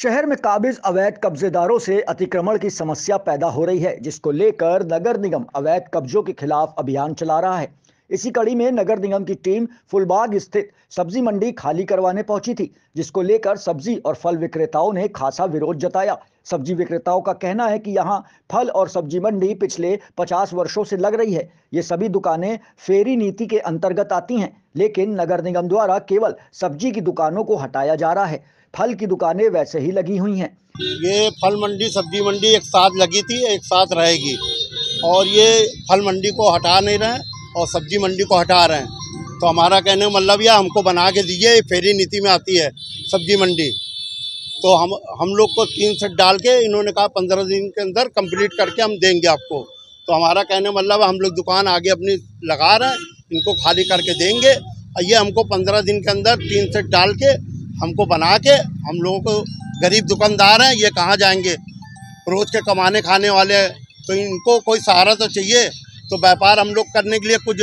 शहर में काबिज अवैध कब्जेदारों से अतिक्रमण की समस्या पैदा हो रही है, जिसको लेकर नगर निगम अवैध कब्जों के खिलाफ अभियान चला रहा है। इसी कड़ी में नगर निगम की टीम फुलबाग स्थित सब्जी मंडी खाली करवाने पहुंची थी, जिसको लेकर सब्जी और फल विक्रेताओं ने खासा विरोध जताया। सब्जी विक्रेताओं का कहना है कि यहां फल और सब्जी मंडी पिछले 50 वर्षों से लग रही है। ये सभी दुकानें फेरी नीति के अंतर्गत आती हैं, लेकिन नगर निगम द्वारा केवल सब्जी की दुकानों को हटाया जा रहा है, फल की दुकानें वैसे ही लगी हुई हैं। ये फल मंडी सब्जी मंडी एक साथ लगी थी, एक साथ रहेगी, और ये फल मंडी को हटा नहीं रहे और सब्जी मंडी को हटा रहे हैं। तो हमारा कहने का मतलब यह हमको बना के दीजिए, फेरी नीति में आती है सब्जी मंडी, तो हम लोग को 3 सेट डाल के इन्होंने कहा 15 दिन के अंदर कंप्लीट करके हम देंगे आपको। तो हमारा कहने का मतलब हम लोग दुकान आगे अपनी लगा रहे हैं, इनको खाली करके देंगे, और ये हमको 15 दिन के अंदर 3 सेट डाल के हमको बना के, हम लोगों को गरीब दुकानदार हैं, ये कहाँ जाएंगे, रोज़ के कमाने खाने वाले, तो इनको कोई सहारा तो चाहिए। तो व्यापार हम लोग करने के लिए कुछ,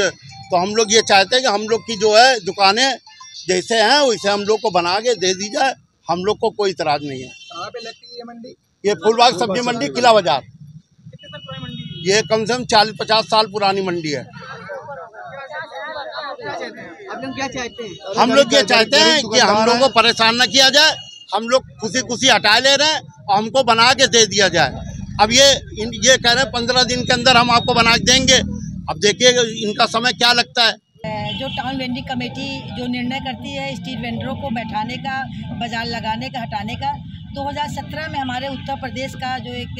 तो हम लोग ये चाहते हैं कि हम लोग की जो है दुकानें जैसे हैं वैसे हम लोग को बना के दे दी जाए, हम लोग को कोई इतराज नहीं है। कहाँ पे लगती है ये मंडी? ये फुलबाग सब्जी मंडी, किला बाजार। कितने साल पुरानी मंडी है? ये कम से कम 40-50 साल पुरानी मंडी है। हम लोग ये चाहते हैं कि हम लोग को परेशान न किया जाए, हम लोग खुशी खुशी हटा ले रहे हैं और हमको बना के दे दिया जाए। अब ये कह रहे हैं 15 दिन के अंदर हम आपको बना के देंगे। अब देखिए इनका समय क्या लगता है। जो टाउन वेंडिंग कमेटी जो निर्णय करती है स्ट्रीट वेंडरों को बैठाने का, बाजार लगाने का, हटाने का, 2017 में हमारे उत्तर प्रदेश का जो एक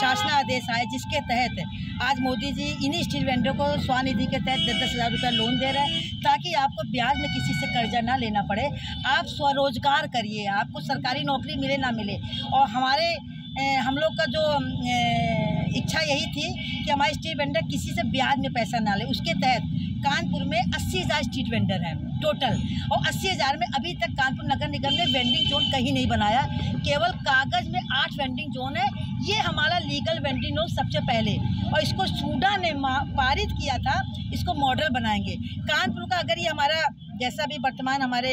शासनादेश आया, जिसके तहत आज मोदी जी इन्हीं स्ट्रीट वेंडरों को स्वानिधि के तहत 10-10 हज़ार रुपया लोन दे रहे हैं, ताकि आपको ब्याज में किसी से कर्जा ना लेना पड़े, आप स्वरोजगार करिए, आपको सरकारी नौकरी मिले ना मिले। और हमारे हम लोग का जो इच्छा यही थी कि हमारे स्ट्रीट वेंडर किसी से ब्याज में पैसा ना ले। उसके तहत कानपुर में 80,000 स्ट्रीट वेंडर हैं टोटल, और 80,000 में अभी तक कानपुर नगर निगम ने वेंडिंग जोन कहीं नहीं बनाया, केवल कागज़ में 8 वेंडिंग जोन है। ये हमारा लीगल वेंडिंग जोन सबसे पहले, और इसको सूडा ने पारित किया था, इसको मॉडल बनाएंगे कानपुर का। अगर ये हमारा, जैसा भी वर्तमान हमारे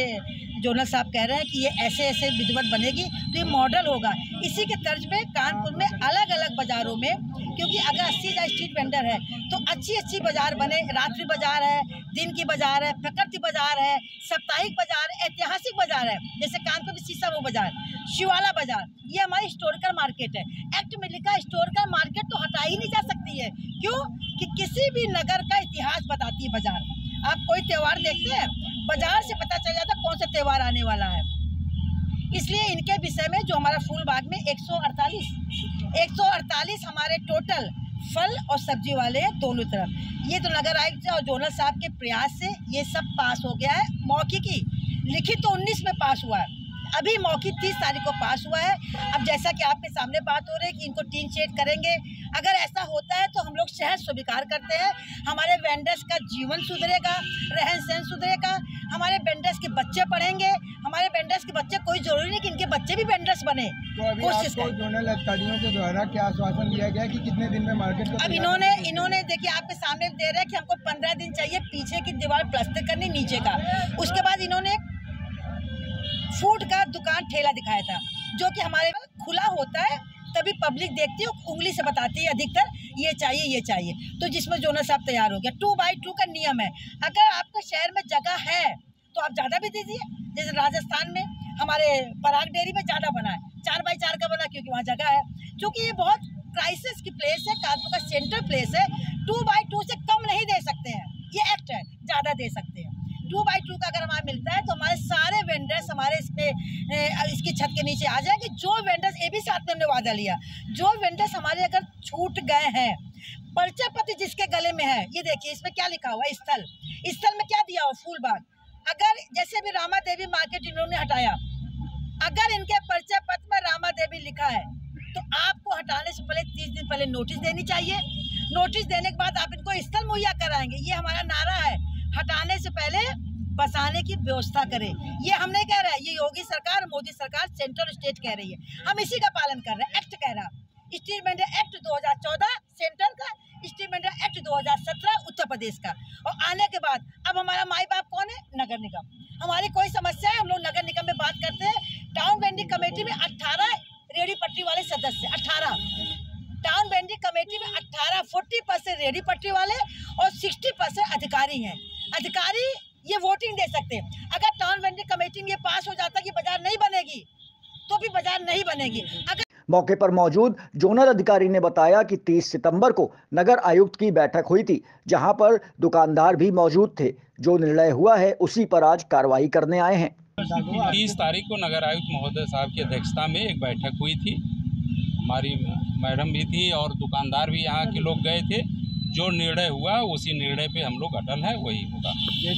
जोनल साहब कह रहे हैं कि ये ऐसे ऐसे विधिवत बनेगी, तो ये मॉडल होगा। इसी के तर्ज में कानपुर में अलग अलग बाज़ारों में, क्योंकि अगर 80,000 स्ट्रीट वेंडर है तो अच्छी अच्छी बाज़ार बने, रात्रि बाज़ार है, दिन की बाज़ार है, प्रकृति बाज़ार है, साप्ताहिक बाज़ार है, ऐतिहासिक बाज़ार है, जैसे कानपुर की शीशा वो बाज़ार, शिवाला बाज़ार, ये हमारी स्टोरकर मार्केट है। एक्ट में लिखा स्टोरकर मार्केट तो हटा ही नहीं जा सकती है, क्यों कि किसी भी नगर का इतिहास बताती है बाज़ार। आप कोई त्यौहार देखते हैं, बाजार से पता चल जाता कौन सा त्यौहार आने वाला है। इसलिए इनके विषय में जो हमारा फूलबाग में 148 हमारे टोटल फल और सब्जी वाले हैं दोनों तरफ। ये तो नगर आयुक्त और जोनल साहब के प्रयास से ये सब पास हो गया है। मौखिकी लिखित तो 19 में पास हुआ है, अभी मौखिक 30 तारीख को पास हुआ है। अब जैसा कि आपके सामने बात हो रही है कि इनको टीन शेड करेंगे, अगर ऐसा होता है तो हम लोग शहर स्वीकार करते हैं। हमारे वेंडर्स का जीवन सुधरेगा, रहन सहन सुधरेगा, हमारे वेंडर्स के बच्चे पढ़ेंगे, हमारे वेंडर्स के बच्चे, कोई जरूरी नहीं कि इनके बच्चे भी वेंडर्स बने। तो आपको जोनल अधिकारियों के द्वारा क्या आश्वासन दिया गया कि कितने दिन में मार्केट को? अब इन्होंने देखिए आपके सामने दे रहे हैं कि हमको 15 दिन चाहिए, पीछे की दीवार प्लास्टर करनी नीचे का। उसके बाद इन्होंने फूड का दुकान ठेला दिखाया था, जो कि हमारे खुला होता है तभी पब्लिक देखती है, उंगली से बताती है अधिकतर, ये चाहिए ये चाहिए, तो जिसमें जोनल साहब तैयार हो गया। 2x2 का नियम है, अगर आपके शहर में जगह है तो आप ज़्यादा भी दीजिए, जैसे राजस्थान में हमारे पराग डेयरी में ज़्यादा बना है, 4x4 का बना, क्योंकि वहाँ जगह है। चूँकि ये बहुत क्राइसिस की प्लेस है, कानपुर का सेंट्रल प्लेस है, 2x2 से कम नहीं दे सकते हैं, ये एक्ट है, ज़्यादा दे सकते हैं। 2x2 का अगर हमारा मिलता है तो हमारे सारे वेंडर्स हमारे इसकी छत के नीचे आ जाएंगे। जो वेंडर्स, ये भी साथ में हमने वादा लिया, जो वेंडर्स हमारे अगर छूट गए हैं, पर्चा पत्र जिसके गले में है, ये देखिए इसमें क्या लिखा हुआ है, स्थल में क्या दिया हुआ, फूलबाग। अगर जैसे भी रामा देवी मार्केट इन्होंने हटाया, अगर इनके पर्चा पत्र में रामा देवी लिखा है तो आपको हटाने से पहले 30 दिन पहले नोटिस देनी चाहिए। नोटिस देने के बाद आप इनको स्थल मुहैया कराएंगे, ये हमारा नारा है। हटाने से पहले बसाने की व्यवस्था करें, ये हम नहीं कह रहे हैं, ये योगी सरकार, मोदी सरकार, सेंट्रल स्टेट कह रही है, हम इसी का पालन कर रहे हैं। एक्ट कह रहा, स्ट्रीट वेंडर एक्ट 2014 सेंट्रल का, street vendor act 2017 Uttar Pradesh का। और आने के बाद अब हमारा माई बाप कौन है? नगर निगम। हमारी कोई समस्या है, हम लोग नगर निगम में बात करते हैं। टाउन वेंडिंग कमेटी में 18 40% रेहड़ी पटरी वाले और 60% अधिकारी हैं। अधिकारी ये वोटिंग दे सकते हैं। अगर टाउन वेंडिंग कमेटी में ये पास हो जाता कि बाजार नहीं बनेगी तो भी बाजार नहीं बनेगी। अगर मौके पर मौजूद जोनल अधिकारी ने बताया कि 30 सितंबर को नगर आयुक्त की बैठक हुई थी, जहां पर दुकानदार भी मौजूद थे। जो निर्णय हुआ है उसी पर आज कार्रवाई करने आए हैं। 30 तारीख को नगर आयुक्त महोदय साहब की अध्यक्षता में एक बैठक हुई थी, हमारी मैडम भी थी और दुकानदार भी यहाँ के लोग गए थे। जो निर्णय हुआ उसी निर्णय पे हम लोग अटल है, वही होगा।